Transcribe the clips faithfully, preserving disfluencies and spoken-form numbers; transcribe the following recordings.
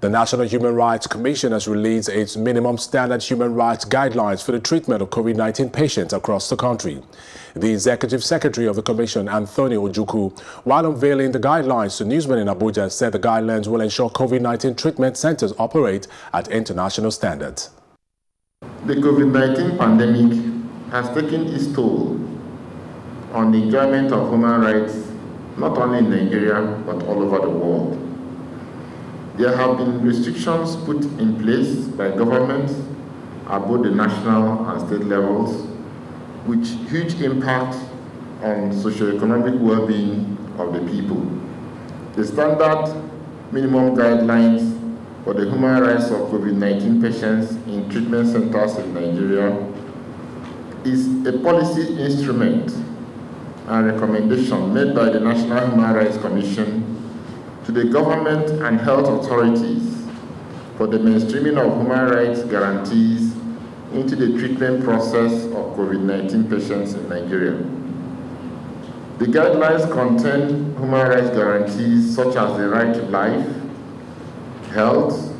The National Human Rights Commission has released its minimum standard human rights guidelines for the treatment of COVID nineteen patients across the country. The Executive Secretary of the Commission, Anthony Ojukwu, while unveiling the guidelines to newsmen in Abuja, said the guidelines will ensure COVID nineteen treatment centers operate at international standards. The COVID nineteen pandemic has taken its toll on the enjoyment of human rights, not only in Nigeria, but all over the world. There have been restrictions put in place by governments at both the national and state levels, with huge impact on socioeconomic well-being of the people. The standard minimum guidelines for the human rights of COVID nineteen patients in treatment centers in Nigeria is a policy instrument and recommendation made by the National Human Rights Commission to the government and health authorities for the mainstreaming of human rights guarantees into the treatment process of COVID nineteen patients in Nigeria. The guidelines contain human rights guarantees such as the right to life, health,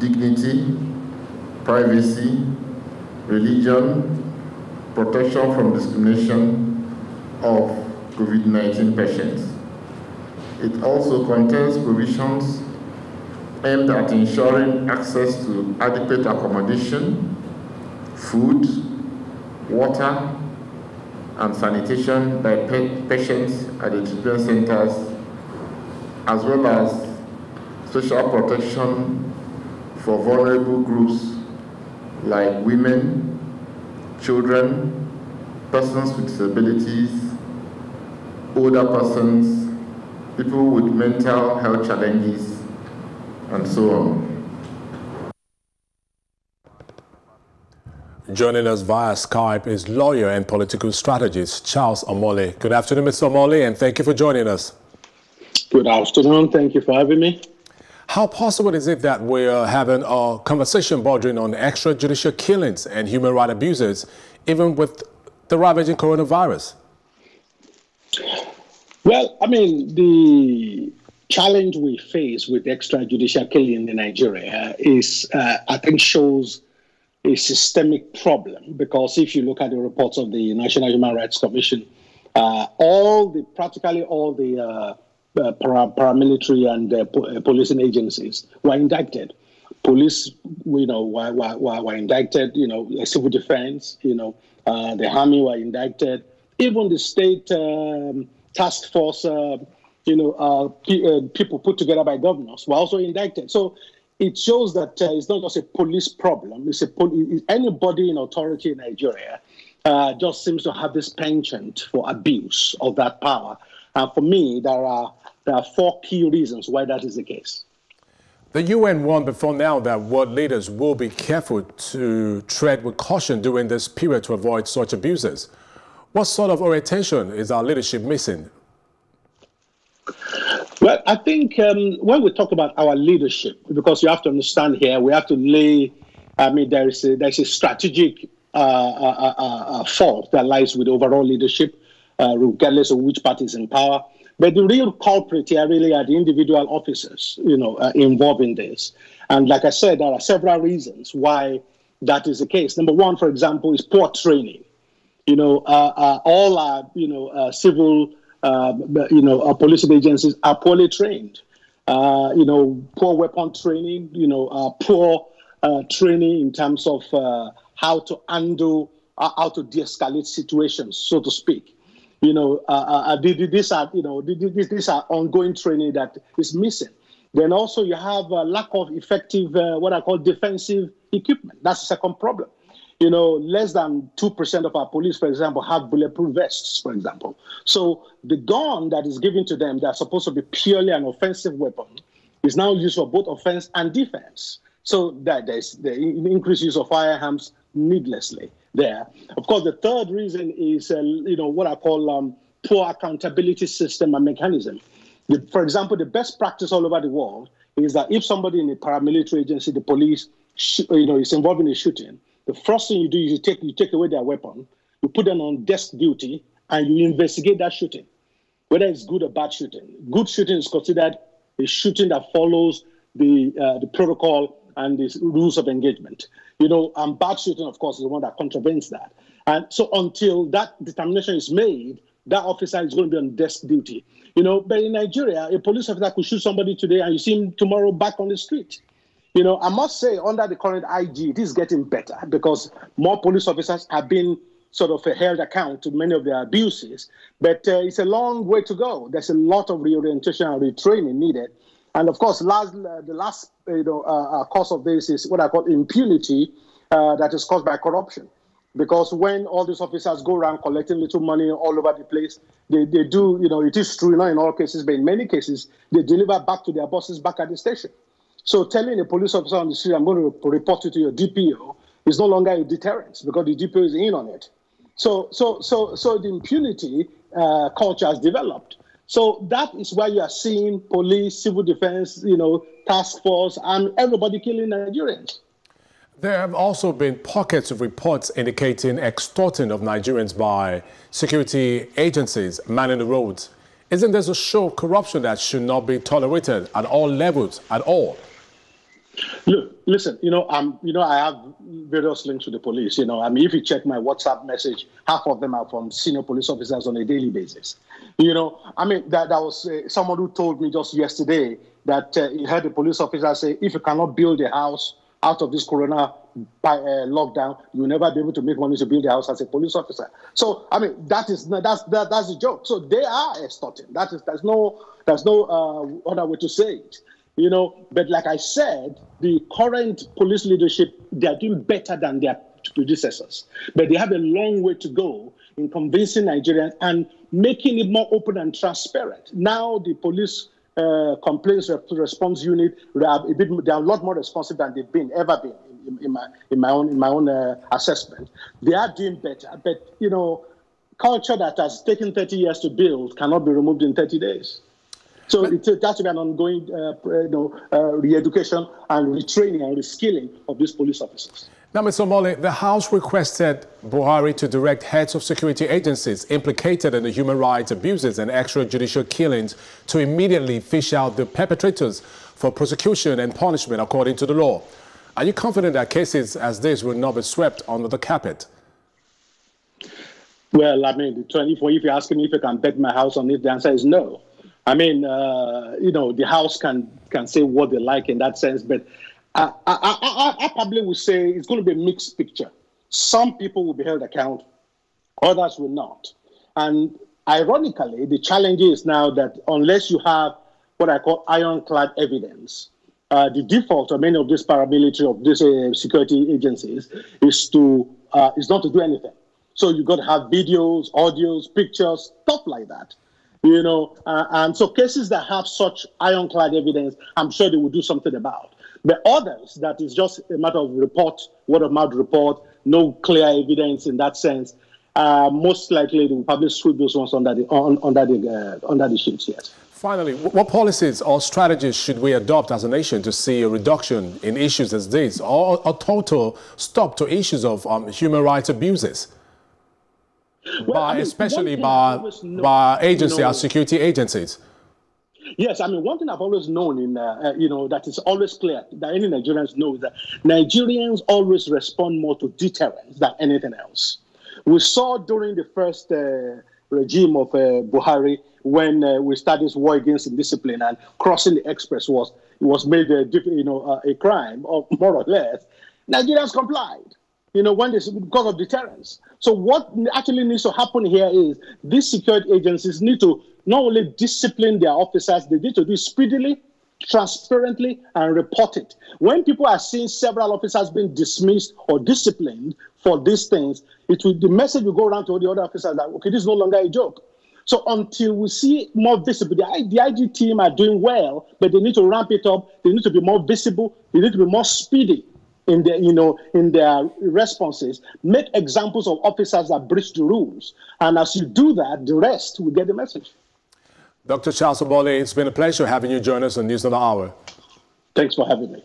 dignity, privacy, religion, protection from discrimination, of COVID nineteen patients. It also contains provisions aimed at ensuring access to adequate accommodation, food, water, and sanitation by patients at the treatment centers, as well as social protection for vulnerable groups like women, children, persons with disabilities, older persons, people with mental health challenges, and so on. Joining us via Skype is lawyer and political strategist Charles Omole. Good afternoon, Mister Omole, and thank you for joining us. Good afternoon. Thank you for having me. How possible is it that we're having a conversation bordering on extrajudicial killings and human rights abuses, even with the ravaging coronavirus? Well, I mean, the challenge we face with extrajudicial killing in Nigeria is, uh, I think, shows a systemic problem, because if you look at the reports of the National Human Rights Commission, uh, all the, practically all the uh, uh, para paramilitary and uh, po uh, policing agencies were indicted. Police, you know, were, were, were indicted, you know, civil defense, you know, uh, the army were indicted. Even the state um, task force, uh, you know, uh, pe uh, people put together by governors were also indicted. So it shows that uh, it's not just a police problem. It's a pol anybody in authority in Nigeria uh, just seems to have this penchant for abuse of that power. And uh, for me, there are, there are four key reasons why that is the case. The U N warned before now that world leaders will be careful to tread with caution during this period to avoid such abuses. What sort of orientation is our leadership missing? Well, I think um, when we talk about our leadership, because you have to understand here, we have to lay, I mean, there is a, there's a strategic uh, uh, uh, uh, fault that lies with overall leadership, uh, regardless of which party is in power. But the real culprit here really are the individual officers, you know, uh, involved in this. And like I said, there are several reasons why that is the case. Number one, for example, is poor training. You know, uh, uh, all our, you know, uh, civil, uh, you know, uh, police agencies are poorly trained. Uh, you know, poor weapon training, you know, uh, poor uh, training in terms of uh, how to handle, uh, how to de-escalate situations, so to speak. You know, uh, uh, these are, you know, these are ongoing training that is missing. Then also you have a lack of effective, uh, what I call defensive equipment. That's the second problem. You know, less than two percent of our police, for example, have bulletproof vests, for example. So the gun that is given to them that's supposed to be purely an offensive weapon is now used for both offense and defense. So that there's the increased use of firearms needlessly there. Of course, the third reason is, uh, you know, what I call um, poor accountability system and mechanism. The, for example, the best practice all over the world is that if somebody in a paramilitary agency, the police, you know, is involved in a shooting, the first thing you do is you take, you take away their weapon, you put them on desk duty, and you investigate that shooting, whether it's good or bad shooting. Good shooting is considered a shooting that follows the uh, the protocol and the rules of engagement. You know, and bad shooting, of course, is the one that contravenes that. And so until that determination is made, that officer is going to be on desk duty. You know, but in Nigeria, a police officer could shoot somebody today and you see him tomorrow back on the street. You know, I must say, under the current I G, it is getting better because more police officers have been sort of held account to many of their abuses. But uh, it's a long way to go. There's a lot of reorientation and retraining needed. And of course, last, uh, the last you know, uh, cause of this is what I call impunity uh, that is caused by corruption. Because when all these officers go around collecting little money all over the place, they, they do, you know, it is true, not in all cases, but in many cases, they deliver back to their bosses back at the station. So telling a police officer on the street, I'm going to report you to your D P O, is no longer a deterrent because the D P O is in on it. So, so, so, so the impunity uh, culture has developed. So that is why you are seeing police, civil defense, you know, task force, and everybody killing Nigerians. There have also been pockets of reports indicating extorting of Nigerians by security agencies manning the roads. Isn't this a show of corruption that should not be tolerated at all levels, at all? Look, listen, you know, um, you know, I have various links with the police. You know, I mean, if you check my WhatsApp message, half of them are from senior police officers on a daily basis. You know, I mean, that, that was uh, someone who told me just yesterday that uh, he heard a police officer say, if you cannot build a house out of this corona by, uh, lockdown, you'll never be able to make money to build a house as a police officer. So, I mean, that is that's that, that's a joke. So they are extorting. That is, there's no, there's no uh, other way to say it. You know, but like I said, the current police leadership, they are doing better than their predecessors. But they have a long way to go in convincing Nigerians and making it more open and transparent. Now the police uh, complaints response unit, they are a bit, they are a lot more responsive than they've been, ever been, in, in, my, in my own, in my own uh, assessment. They are doing better, but, you know, culture that has taken thirty years to build cannot be removed in thirty days. So it has to be an ongoing uh, you know, uh, re-education and retraining and reskilling of these police officers. Now, Mister Omole, the House requested Buhari to direct heads of security agencies implicated in the human rights abuses and extrajudicial killings to immediately fish out the perpetrators for prosecution and punishment according to the law. Are you confident that cases as this will not be swept under the carpet? Well, I mean, if you're asking me if I can bet my house on it, the answer is no. I mean, uh, you know, the House can, can say what they like in that sense, but I, I, I, I probably would say it's going to be a mixed picture. Some people will be held account, others will not. And ironically, the challenge is now that unless you have what I call ironclad evidence, uh, the default of many of these paramilitary, of these uh, security agencies is, to, uh, is not to do anything. So you've got to have videos, audios, pictures, stuff like that. You know, uh, and so cases that have such ironclad evidence, I'm sure they will do something about. But others, that is just a matter of report, word of mouth report, no clear evidence in that sense. Uh, most likely, they will probably sweep those ones under the on, under the uh, under the sheets. Yes. Finally, what policies or strategies should we adopt as a nation to see a reduction in issues as these, or a total stop to issues of um, human rights abuses? Well, by, I mean, especially by, known, by agency, you know, our security agencies. Yes, I mean, one thing I've always known, in, uh, you know, that is always clear, that any Nigerians know, that Nigerians always respond more to deterrence than anything else. We saw during the first uh, regime of uh, Buhari, when uh, we started this war against indiscipline, and crossing the express was, was made a, you know, uh, a crime, or more or less, Nigerians complied. You know, when this, because of deterrence. So what actually needs to happen here is these security agencies need to not only discipline their officers, they need to do it speedily, transparently, and report it. When people are seeing several officers being dismissed or disciplined for these things, it will, the message will go around to all the other officers that, okay, this is no longer a joke. So until we see more visible, the, the I G team are doing well, but they need to ramp it up. They need to be more visible. They need to be more speedy in their, you know, in their responses. Make examples of officers that breach the rules. And as you do that, the rest will get the message. Doctor Charles Omole, it's been a pleasure having you join us on News on the Hour. Thanks for having me.